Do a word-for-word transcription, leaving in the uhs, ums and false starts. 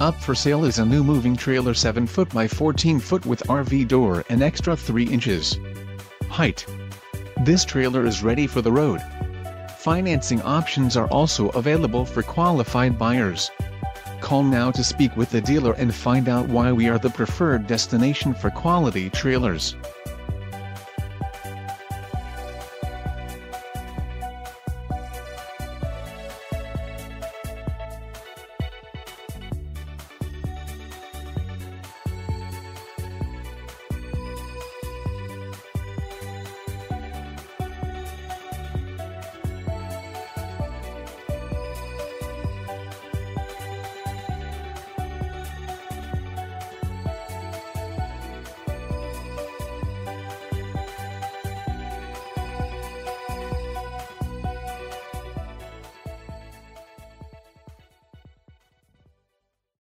Up for sale is a new moving trailer seven foot by fourteen foot with R V door and extra three inches height. This trailer is ready for the road. Financing options are also available for qualified buyers. Call now to speak with the dealer and find out why we are the preferred destination for quality trailers.